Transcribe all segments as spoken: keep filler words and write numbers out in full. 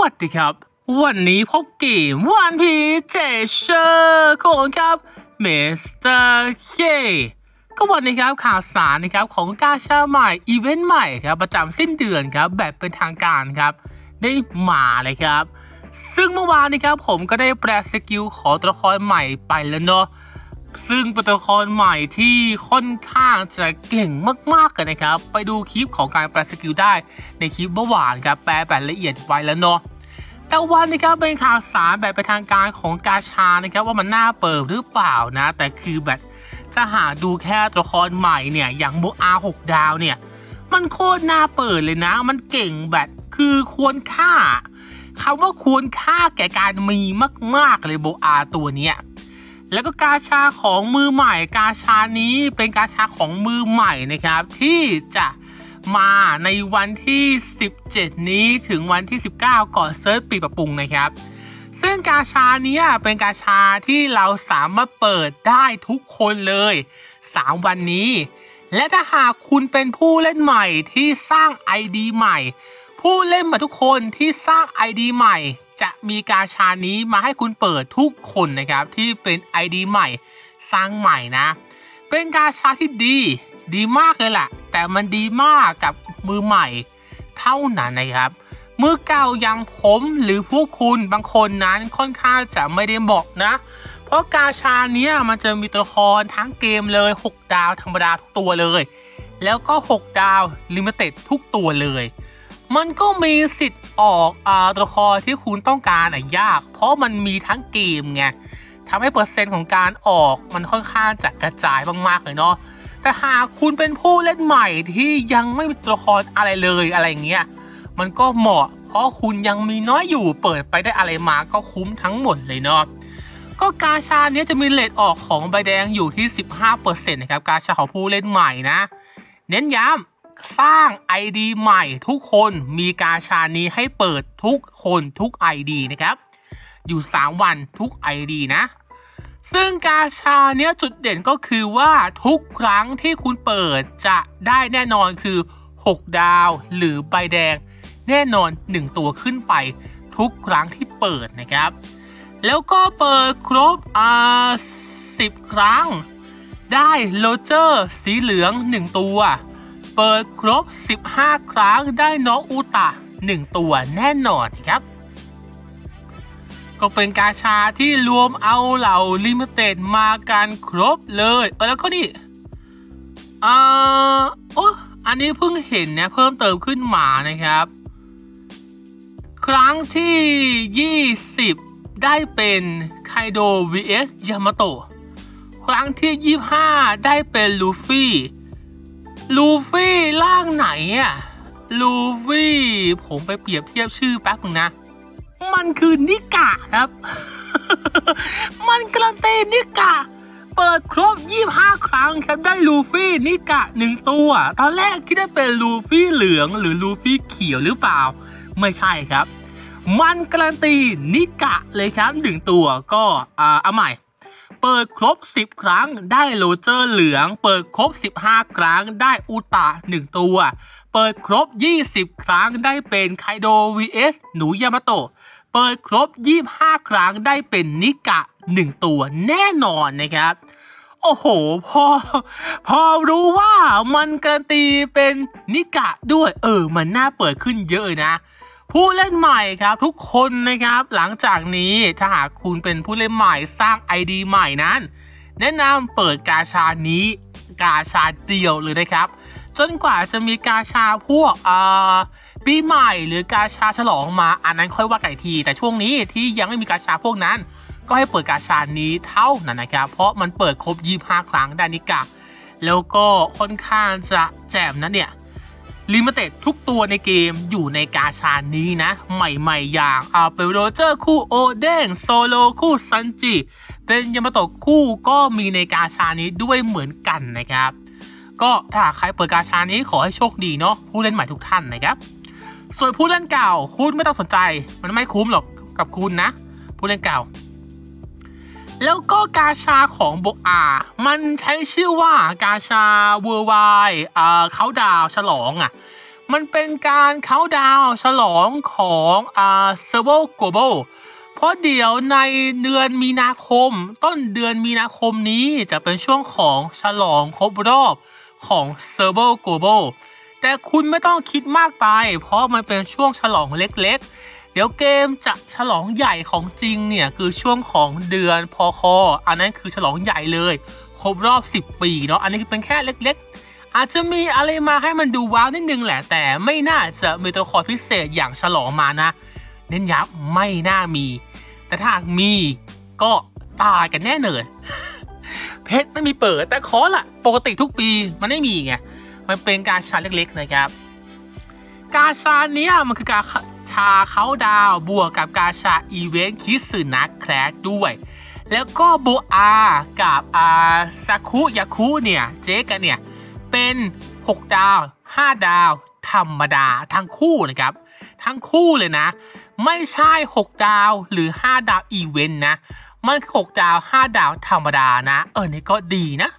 วัสดีครับวันนี้พบกี่วันพีเจเชอร์ของครับ มิสเตอร์ เค ก็วันนี้ครับข่าวสารนะครับของกาชาใหม่อีเวนต์ใหม่ครับประจำสิ้นเดือนครับแบบเป็นทางการครับได้มาเลยครับซึ่งเมื่อวานนี้ครับผมก็ได้แปลสกิลขอตัวละครใหม่ไปแล้วเนาะซึ่งเป็นตัวละครใหม่ที่ค่อนข้างจะเก่งมากๆกันนะครับไปดูคลิปของการแปลสกิลได้ในคลิปเมื่อวานครับแปลแบบละเอียดไปแล้วเนาะแต่วันนี้ครับเป็นข่าวสารแบบเป็นทางการของกาชานะครับว่ามันน่าเปิดหรือเปล่านะแต่คือแบบจะหาดูแค่ตัวละครใหม่เนี่ยอย่างโมอาหกดาวเนี่ยมันโคตรน่าเปิดเลยนะมันเก่งแบบคือควรค่าคำว่าควรค่าแก่การมีมากๆเลยโบอาตัวเนี้ยแล้วก็กาชาของมือใหม่กาชานี้เป็นกาชาของมือใหม่นะครับที่จะมาในวันที่สิบเจ็ดนี้ถึงวันที่สิบเก้าก่อนเซิร์ชปีปรับปรุงนะครับซึ่งกาชาเนี้ยเป็นกาชาที่เราสามารถเปิดได้ทุกคนเลยสามวันนี้และถ้าหากคุณเป็นผู้เล่นใหม่ที่สร้าง ไอ ดี ใหม่ผู้เล่นมาทุกคนที่สร้าง ไอ ดี ใหม่จะมีกาชานี้มาให้คุณเปิดทุกคนนะครับที่เป็น ไอ ดี ใหม่สร้างใหม่นะเป็นกาชาที่ดีดีมากเลยแหละแต่มันดีมากกับมือใหม่เท่านั้นนะครับมือเก่าอย่างผมหรือพวกคุณบางคนนั้นค่อนข้างจะไม่ได้เหมาะนะเพราะกาชาเนี้ยมันจะมีตัวละครทั้งเกมเลยหกดาวธรรมดาทุกตัวเลยแล้วก็หกดาวลิมิเต็ดทุกตัวเลยมันก็มีสิทธิ์ออกอาตัวละครที่คุณต้องการอ่ะยากเพราะมันมีทั้งเกมไงทำให้เปอร์เซ็นต์ของการออกมันค่อนข้างจะกระจายมากๆเลยเนาะแต่หากคุณเป็นผู้เล่นใหม่ที่ยังไม่มีตัวละครอะไรเลยอะไรเงี้ยมันก็เหมาะเพราะคุณยังมีน้อยอยู่เปิดไปได้อะไรมาก็คุ้มทั้งหมดเลยเนาะก็กาชาเนี้ยจะมีเลทออกของใบแดงอยู่ที่ สิบห้าเปอร์เซ็นต์ นะครับกาชาของผู้เล่นใหม่นะเน้นย้ำสร้าง ไอ ดี ใหม่ทุกคนมีกาชานี้ให้เปิดทุกคนทุก ไอ ดี นะครับอยู่สามวันทุก ไอ ดี นะซึ่งกาชาเนี้ยจุดเด่นก็คือว่าทุกครั้งที่คุณเปิดจะได้แน่นอนคือหกดาวหรือใบแดงแน่นอนหนึ่งตัวขึ้นไปทุกครั้งที่เปิดนะครับแล้วก็เปิดครบอ่าสิบครั้งได้โรเจอร์สีเหลืองหนึ่งตัวเปิดครบสิบห้าครั้งได้น้องอูตะหนึ่งตัวแน่นอนครับก็เป็นกาชาที่รวมเอาเหล่าลิมิเต็ดมากันครบเลยเออแล้วก็นี่อ่าโอ้อันนี้เพิ่งเห็นนะเพิ่มเติมขึ้นมานะครับครั้งที่ยี่สิบได้เป็นไคโด วี เอส ยามาโตะครั้งที่ยี่สิบห้าได้เป็นลูฟี่ลูฟี่ร่างไหนอะลูฟี่ผมไปเปรียบเทียบชื่อแป๊บนึงนะมันคือนิกะครับ มันกระเตนนิกะเปิดครบยี่สิบห้าครั้งครับได้ลูฟี่นิกะหนึ่งตัวตอนแรกคิดได้เป็นลูฟี่เหลืองหรือลูฟี่เขียวหรือเปล่าไม่ใช่ครับมันกระเตนนิกะเลยครับหนึ่งตัวก็อ่าเอาใหม่เปิดครบสิบครั้งได้โรเจอร์เหลืองเปิดครบสิบห้าครั้งได้อุตะหนึ่งตัวเปิดครบยี่สิบครั้งได้เป็นไคโด วี เอส หนูยามาโตะเปิดครบยี่สิบห้าครั้งได้เป็นนิกะหนึ่งตัวแน่นอนนะครับโอ้โหพอพอรู้ว่ามันการันตีเป็นนิกะด้วยเออมันน่าเปิดขึ้นเยอะนะผู้เล่นใหม่ครับทุกคนนะครับหลังจากนี้ถ้าหากคุณเป็นผู้เล่นใหม่สร้าง ไอ ดี ใหม่นั้นแนะนำเปิดกาชานี้กาชาเดียวเลยนะครับจนกว่าจะมีกาชาพวกปีใหม่หรือกาชาฉลองมาอันนั้นค่อยว่ากันทีแต่ช่วงนี้ที่ยังไม่มีกาชาพวกนั้นก็ให้เปิดกาชานี้เท่านั้นนะครับเพราะมันเปิดครบยี่สิบห้าครั้งได้นิกะแล้วก็ค่อนข้างจะแจ่มนะเนี่ยลิมิเต็ดทุกตัวในเกมอยู่ในกาชานี้นะใหม่ๆอย่างเอาเป็นโรเจอร์คู่โอเด้งโซโลคู่ซันจิเป็นยามาโตะคู่ก็มีในกาชานี้ด้วยเหมือนกันนะครับก็ถ้าใครเปิดกาชานี้ขอให้โชคดีเนาะผู้เล่นใหม่ทุกท่านนะครับส่วนผู้เล่นเก่าคุณไม่ต้องสนใจมันไม่คุ้มหรอกกับคุณนะผู้เล่นเก่าแล้วก็กาชาของโบอามันใช้ชื่อว่ากาชาเวอร์ไวอ่าเขาดาวฉลองอ่ะ มันเป็นการเค้าดาวฉลองของอ่าเซอร์โวโกลบอลเพราะเดี๋ยวในเดือนมีนาคมต้นเดือนมีนาคมนี้จะเป็นช่วงของฉลองครบรอบของเซอร์โวโกลบอลแต่คุณไม่ต้องคิดมากไปเพราะมันเป็นช่วงฉลองเล็กๆเดี๋ยวเกมจะฉลองใหญ่ของจริงเนี่ยคือช่วงของเดือนพคอันนั้นคือฉลองใหญ่เลยครบรอบสิบปีเนาะอันนี้คือเป็นแค่เล็กๆอาจจะมีอะไรมาให้มันดูว้าวนิดนึงแหละแต่ไม่น่าจะมีตัวละครพิเศษอย่างฉลองมานะเน้นย้ำไม่น่ามีแต่ถ้ามีก็ตายกันแน่เนิน เพชรไม่มีเปิดแต่ขอละปกติทุกปีมันไม่มีไงมันเป็นการชาเล็กๆนะครับกาชาเนี้ยมันคือการชาเขาดาวบวกกับกาชาอีเวนต์คิสึนะแคลสด้วยแล้วก็โบอากับอาซาคุยาคุเนี่ยเจ๊กันเนี่ยเป็นหกดาวห้าดาวธรรมดาทั้งคู่นะครับทั้งคู่เลยนะไม่ใช่หกดาวหรือห้าดาวอีเวนต์นะมันคือหกดาวห้าดาวธรรมดานะเออนี่ก็ดีนะ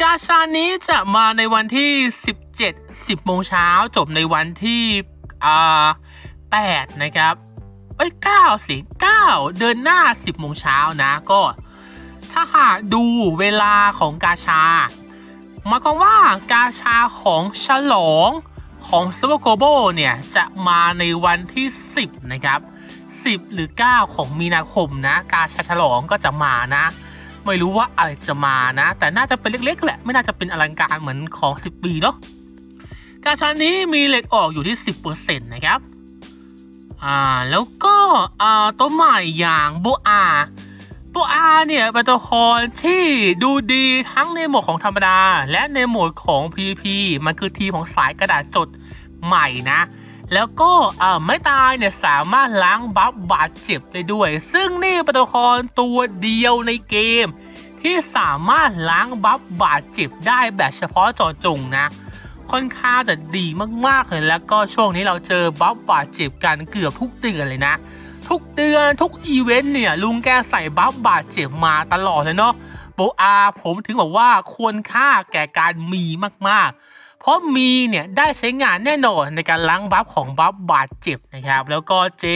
กาชานี้จะมาในวันที่สิบเจ็ด สิบโมงเช้าจบในวันที่อ่าแปดนะครับเอ้ยเก้าสิเก้าเดือนหน้าสิบโมงเช้านะก็ถ้าหากดูเวลาของกาชาหมายความว่ากาชาของฉลองของซูเปอร์โกลบอลเนี่ยจะมาในวันที่สิบนะครับสิบหรือเก้าของมีนาคมนะกาชาฉลองก็จะมานะไม่รู้ว่าอะไรจะมานะแต่น่าจะเป็นเล็กๆแหละไม่น่าจะเป็นอลังการเหมือนของสิบปีเนาะกาชานี้มีเหล็กออกอยู่ที่ สิบเปอร์เซ็นต์ นะครับอ่าแล้วก็อ่าตัวใหม่อย่างโบอาตัวอาเนี่ยเป็นตัวละครที่ดูดีทั้งในโหมดของธรรมดาและในโหมดของ พี พี มันคือทีมของสายกระดาษจดใหม่นะแล้วก็เอ่อไม่ตายเนี่ยสามารถล้างบัฟบาดเจ็บได้ด้วยซึ่งนี่เป็นตัวละครตัวเดียวในเกมที่สามารถล้างบัฟบาดเจ็บได้แบบเฉพาะเจาะจงนะค่อนข้างจะดีมากๆเลยแล้วก็ช่วงนี้เราเจอบัฟบาดเจ็บกันเกือบทุกเดือนเลยนะทุกเดือนทุกอีเวนต์เนี่ยลุงแกใส่บัฟบาดเจ็บมาตลอดเลยเนาะโบอาผมถึงบอกว่าควรค่าแก่การมีมากๆเพราะมีเนี่ยได้ใช้งานแน่นอนในการล้างบัฟของบัฟบาดเจ็บนะครับแล้วก็เจ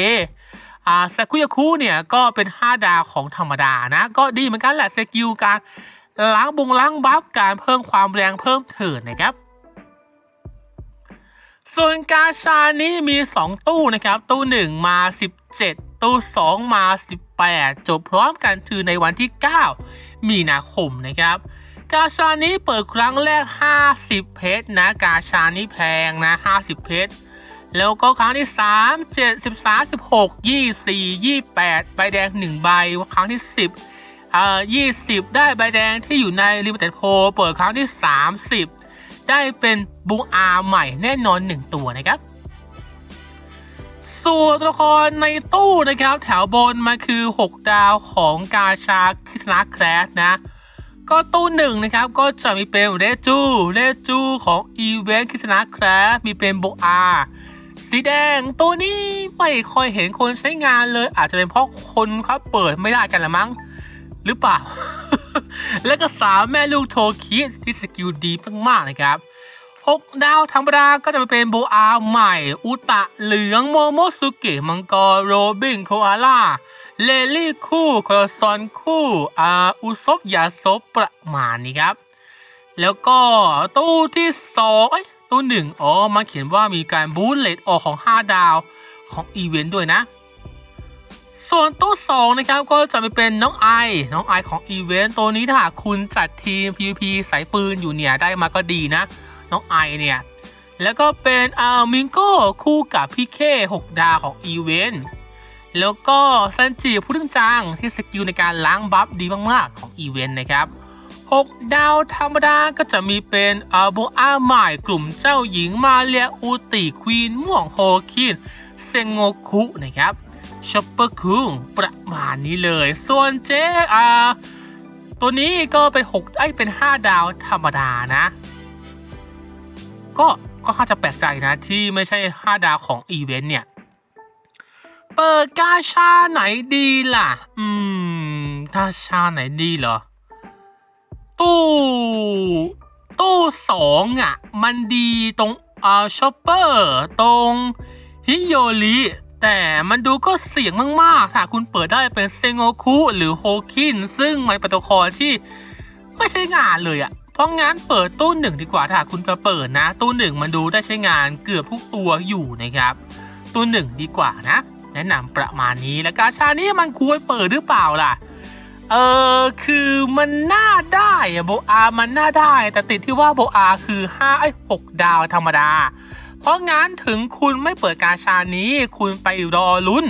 อาซากุยาคุเนี่ยก็เป็นห้าดาวของธรรมดานะก็ดีเหมือนกันแหละสกิลการล้างบงล้างบัฟการเพิ่มความแรงเพิ่มเถิดนะครับส่วนกาชานี้มีสองตู้นะครับตู้หนึ่งมาสิบเจ็ดตู้สองมาสิบแปดจบพร้อมกันคือในวันที่เก้ามีนาคมนะครับกาชานี้เปิดครั้งแรกห้าสิบเพชรนะกาชานี้แพงนะห้าสิบเพชรแล้วก็ครั้งที่สาม เจ็ด สิบสาม สิบหก ยี่สิบสี่ ยี่สิบแปดใบแดงหนึ่งใบครั้งที่สิบเอ่อยี่สิบได้ใบแดงที่อยู่ในลิมิเต็ดโพลเปิดครั้งที่สามสิบได้เป็นบูอาใหม่แน่นอนหนึ่งตัวนะครับส่วนตัวละครในตู้นะครับแถวบนมาคือหกดาวของกาชาคิสนาแคลสนะก็ตู้หนึ่งนะครับก็จะมีเป็นเรจูเรจูของอีเวนต์คิสนาแคลสมีเป็นบูอาสีแดงตัวนี้ไม่ค่อยเห็นคนใช้งานเลยอาจจะเป็นเพราะคนเขาเปิดไม่ได้กันละมั้งหรือเปล่า แล้วก็สามแม่ลูกโทคิที่สกิลดีมากๆนะครับหกดาวธรรมดาก็จะเป็นโบอาใหม่อุตะเหลืองโมโมสุเกะมังกรโรบินโคอาล่าเลลี่คู่คอซอนคู่อาอุซบยาซบประมาณนี้ครับแล้วก็ตู้ที่สองเอ้ยตู้หนึ่งอ๋อมาเขียนว่ามีการบูสต์เลทออกของห้าดาวของอีเวนต์ด้วยนะส่วนตู้สองนะครับก็จะไปเป็นน้องไอน้องไอของอีเวนต์ตัวนี้ถ้าหากคุณจัดทีม พี วี พี สายปืนอยู่เนี่ยได้มาก็ดีนะน้องไอเนี่ยแล้วก็เป็นอามิงโก้คู่กับพี่เคหกดาวของอีเวนต์แล้วก็ซันจิผู้ถึงจังที่สกิลในการล้างบัฟดีมากๆของอีเวนต์นะครับหกดาวธรรมดาก็จะมีเป็นอาโบอาใหม่กลุ่มเจ้าหญิงมาเรียอูติควีนม่วงโฮคินเซงโงคุนะครับช็อปเปอร์คุงประมาณนี้เลยส่วนเจอาตัวนี้ก็เป็นหกไอ้เป็นห้าดาวธรรมดานะก็ก็ค่อนข้างจะแปลกใจนะที่ไม่ใช่ห้าดาวของอีเวนต์เนี่ยเปิดกาชาไหนดีล่ะอืมกาชาไหนดีเหรอตู้ตู้สองอ่ะมันดีตรง อ่าช็อปเปอร์ตรงฮิโยริแต่มันดูก็เสี่ยงมากๆหากคุณเปิดได้เป็นเซงโงคุหรือโฮคินซึ่งมันเป็นตัวละครที่ไม่ใช้งานเลยอ่ะเพราะงั้นเปิดตู้หนึ่งดีกว่าถ้าคุณจะเปิดนะตู้หนึ่งมันดูได้ใช้งานเกือบทุกตัวอยู่นะครับตู้หนึ่งดีกว่านะแนะนำประมาณนี้และกาชานี้มันควรเปิดหรือเปล่าล่ะเออคือมันน่าได้อะโบอามันน่าได้แต่ติดที่ว่าโบอาคือห้าไอ้หกดาวธรรมดาเพราะงั้นถึงคุณไม่เปิดกาชานี้คุณไปรอลุ้น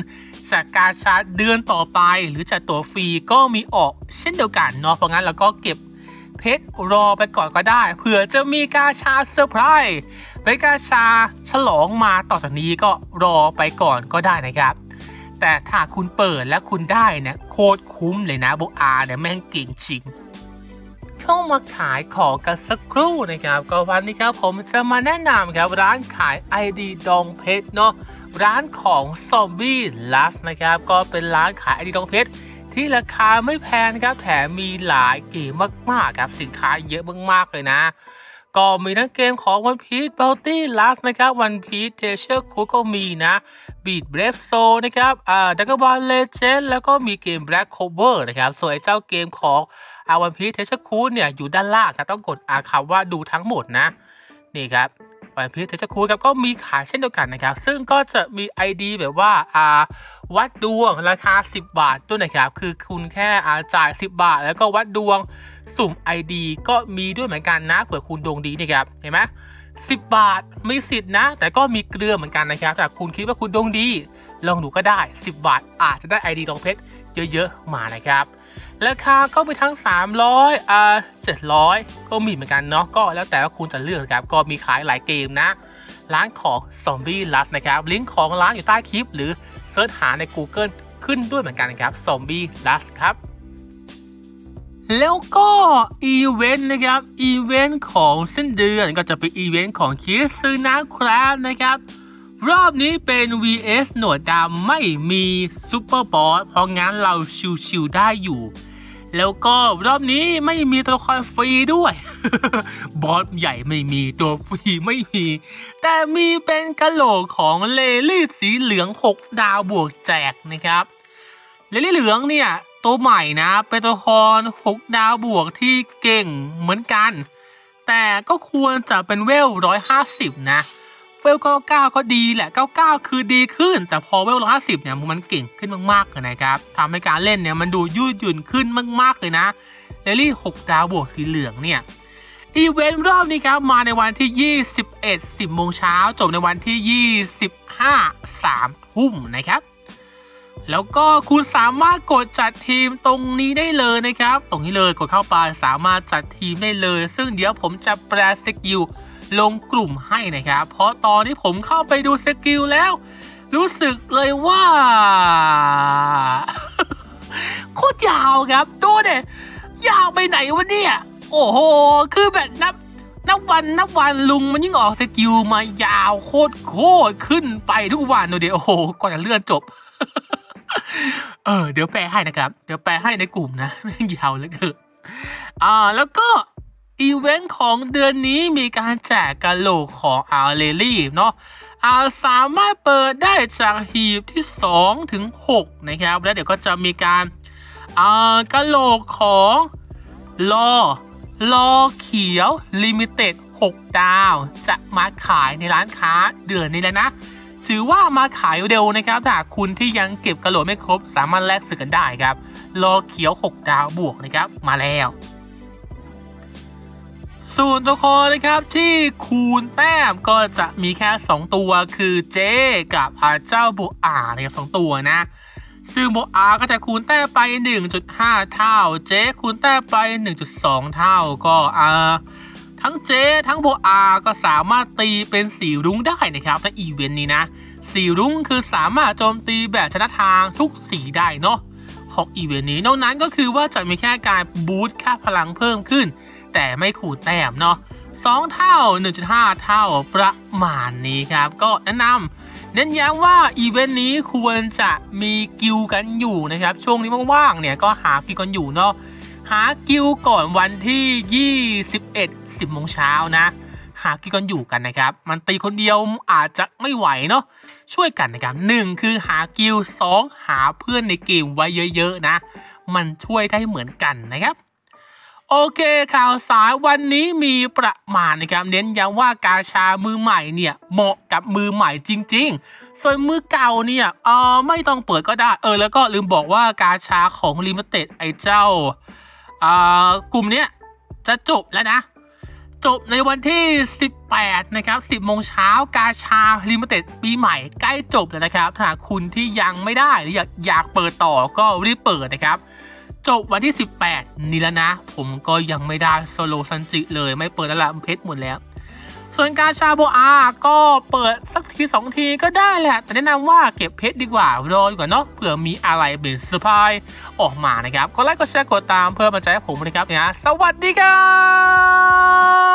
จากกาชาเดือนต่อไปหรือจากตัวฟรีก็มีออกเช่นเดียวกันเนาะเพราะงั้นเราก็เก็บเพชรรอไปก่อนก็ได้เผื่อจะมีกาชาเซอร์ไพรส์ไปกาชาฉลองมาต่อจากนี้ก็รอไปก่อนก็ได้นะครับแต่ถ้าคุณเปิดและคุณได้เนี่ยโคตรคุ้มเลยนะโบอาเนี่ยแม่งเก่งจริงเข้ามาขายของกันสักครู่นะครับก็วันนี้ครับผมจะมาแนะนำครับร้านขาย ไอ ดี ดองเพชรเนาะร้านของซอมบี้ลัสนะครับก็เป็นร้านขาย ไอ ดี ดองเพชรที่ราคาไม่แพงครับแถมมีหลายเกมมากๆครับสินค้าเยอะมากๆเลยนะก็มีทั้งเกมของวันพีชเบลตี้ลัสนะครับวันพีชเทเชอร์คุกก็มีนะบีดเบรฟโซนะครับอ่าดักเกอร์บอลเลเจนแล้วก็มีเกมแบล็คโคเวอร์นะครับส่วนเจ้าเกมของอาวันพีชเทเชอร์คุกเนี่ยอยู่ด้านล่างครับต้องกดอาคำว่าดูทั้งหมดนะนี่ครับวันพีชเทเชอร์คุกครับก็มีขายเช่นเดียวกันนะครับซึ่งก็จะมี ไอ ดี แบบว่าอ่าวัดดวงราคาสิบบาทด้วยนะครับคือคุณแค่อาจ่ายสิบบาทแล้วก็วัดดวงสุ่ม ไอ ดี ก็มีด้วยเหมือนกันนะเผื่อคุณดวงดีนะครับเห็นไหมสิบบาทมีสิทธิ์นะแต่ก็มีเกลือเหมือนกันนะครับแต่คุณคิดว่าคุณดวงดีลองดูก็ได้สิบบาทอาจจะได้ ไอ ดี ดองเพชรเยอะๆมานะครับราคาก็มีทั้งสามร้อยอ่าเจ็ดร้อยก็มีเหมือนกันเนาะก็แล้วแต่ว่าคุณจะเลือกครับก็มีขายหลายเกมนะร้านของซอมบี้ลัสนะครับลิงก์ของร้านอยู่ใต้คลิปหรือเซิร์ชหาใน Google ขึ้นด้วยเหมือนกันครับซอมบี้ลัสครับแล้วก็อีเวนต์นะครับอีเวนต์ของสิ้นเดือนก็จะเป็นอีเวนต์ของคิซึนะครับนะครับรอบนี้เป็น วี เอส หนวดดำไม่มีซุปเปอร์บอสเพราะงั้นเราชิวๆได้อยู่แล้วก็รอบนี้ไม่มีตัวละครฟรีด้วย บอสใหญ่ไม่มีตัวฟรีไม่มีแต่มีเป็นกะโหลกของเลลี่สีเหลืองหกดาวบวกแจกนะครับเลลี่เหลืองเนี่ยตัวใหม่นะเป็นตัวละครหกดาวบวกที่เก่งเหมือนกันแต่ก็ควรจะเป็นเวลหนึ่งร้อยห้าสิบนะเวลเก้าสิบเก้าก็ดีแหละเก้าสิบเก้าคือดีขึ้นแต่พอเวลหนึ่งร้อยห้าสิบเนี่ยมันเก่งขึ้นมากๆเลยนะครับทำให้การเล่นเนี่ยมันดูยืดหยุ่นขึ้นมากๆเลยนะเรลี่หกดาวบวกสีเหลืองเนี่ยอีเวนต์รอบนี้ครับมาในวันที่ยี่สิบเอ็ด สิบโมงเช้าจบในวันที่ยี่สิบห้า สามทุ่มนะครับแล้วก็คุณสามารถกดจัดทีมตรงนี้ได้เลยนะครับตรงนี้เลยกดเข้าไปสามารถจัดทีมได้เลยซึ่งเดี๋ยวผมจะแปลสกิลลงกลุ่มให้นะครับเพราะตอนที่ผมเข้าไปดูสกิลแล้วรู้สึกเลยว่า โคตรยาวครับดูเด็ดยาวไปไหนวะเนี่ยโอ้โหคือแบบนับนับวันนับวันลุงมันยิ่งออกสกิลมายาวโคตรโคตรขึ้นไปทุกวันดูเด็ดโอ้โหก่อนจะเลื่อนจบ เออเดี๋ยวแปลให้นะครับเดี๋ยวแปลให้ในกลุ่มนะไม่ยาวเลยเถอะอ่าแล้วก็อีเวนต์ของเดือนนี้มีการแจกกะโหลกของอาร์เรลี่เนาะอาร์สามารถเปิดได้จากหีบที่สองถึงหกนะครับแล้วเดี๋ยวก็จะมีการอ่ากะโหลกของลอลอเขียวลิมิเต็ดหกดาวจะมาขายในร้านค้าเดือนนี้แล้วนะถือว่ามาขายเร็วนะครับถ้าคุณที่ยังเก็บกะโหลกไม่ครบสามารถแลกซื้อกันได้ครับลอเขียวหกดาวบวกนะครับมาแล้วส่วนตัวละครนะครับที่คูณแต้มก็จะมีแค่สองตัวคือเจกับอาเจ้าโบอานะครับสองตัวนะซึ่งโบอาก็จะคูณแต้มไป หนึ่งจุดห้า เท่าเจคูณแต้มไป หนึ่งจุดสอง เท่าก็อาทั้งเจทั้งโบอาก็สามารถตีเป็นสีรุ้งได้นะครับในอีเวนต์นี้นะสีรุ้งคือสามารถโจมตีแบบชนะทางทุกสีได้เนาะของอีเวนต์นี้นอกนั้นก็คือว่าจะมีแค่การบูสต์ค่าพลังเพิ่มขึ้นแต่ไม่ขูดแต้มเนาะสองเท่า หนึ่งจุดห้า เท่าประมาณนี้ครับก็แนะนำเน้นย้ำว่าอีเวนต์นี้ควรจะมีกิลกันอยู่นะครับช่วงนี้ว่างๆเนี่ยก็หากิลกันอยู่เนาะหากิลก่อนวันที่ยี่สิบเอ็ด สิบโมงเช้านะ หากินกันอยู่กันนะครับมันตีคนเดียวอาจจะไม่ไหวเนาะช่วยกันนะครับหนึ่งคือหากิลด์สองหาเพื่อนในเกมไว้เยอะๆนะมันช่วยได้เหมือนกันนะครับโอเคข่าวสารวันนี้มีประมาณนะครับเน้นย้ำว่ากาชามือใหม่เนี่ยเหมาะกับมือใหม่จริงๆส่วนมือเก่าเนี่ยเออไม่ต้องเปิดก็ได้เออแล้วก็ลืมบอกว่ากาชาของลิมิเต็ดไอ้เจ้าอ่ากลุ่มเนี้ยจะจบแล้วนะจบในวันที่สิบแปดนะครับสิบโมงเช้ากาชาลิมิเต็ดปีใหม่ใกล้จบแล้วนะครับถ้าคุณที่ยังไม่ได้หรืออยากอยากเปิดต่อก็รีบเปิดนะครับจบวันที่สิบแปดนี่แล้วนะผมก็ยังไม่ได้โซโลซันจิเลยไม่เปิดแล้วละเพชรหมดแล้วส่วนกาชาโบอาก็เปิดสักทีสองทีก็ได้แหละแต่แนะนำว่าเก็บเพชรดีกว่ารอดีกว่าเนาะเผื่อมีอะไรเป็นเซอร์ไพรส์ออกมานะครับก็ไลค์ก็แชร์กดตามเพื่อมาใจให้ผมนะครับนะสวัสดีครับ